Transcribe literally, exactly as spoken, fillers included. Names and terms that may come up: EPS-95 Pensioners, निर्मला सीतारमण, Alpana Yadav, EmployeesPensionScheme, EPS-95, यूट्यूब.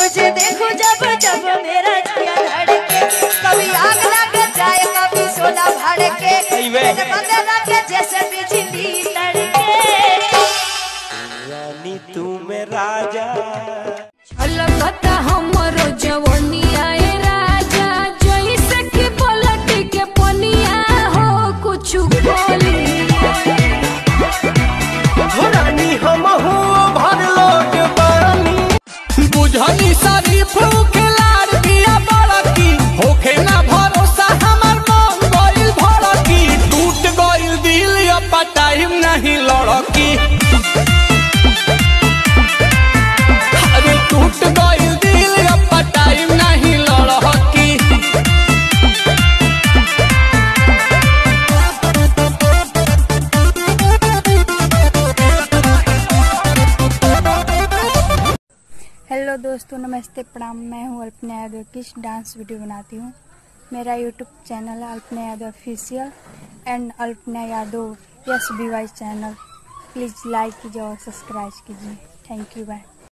तुझे देखूं जब जब मेरा जिया धड़के, कभी आग लग जाए कभी सोना भड़के, के जैसे बिजली तड़के। रानी तू में राजा छलकता हमरो जवानी आए राजा, जैसे कि पलट के पनिया हो कुछ बोली। रानी हम हो भर लोग बानी बुझनी सारी फूक लाड़ दिया बड़की होखे ना भरोसा हमर मन गइल भड़की, टूट गइल दिल अब पटाइम नहीं लड़की। हेलो दोस्तों, नमस्ते, प्रणाम। मैं हूँ अल्पना यादव, किस डांस वीडियो बनाती हूँ। मेरा यूट्यूब चैनल है Alpana Yadav official and Alpana Yadav S B Y channel. Please like कीजिए और सब्सक्राइब कीजिए। Thank you, bye.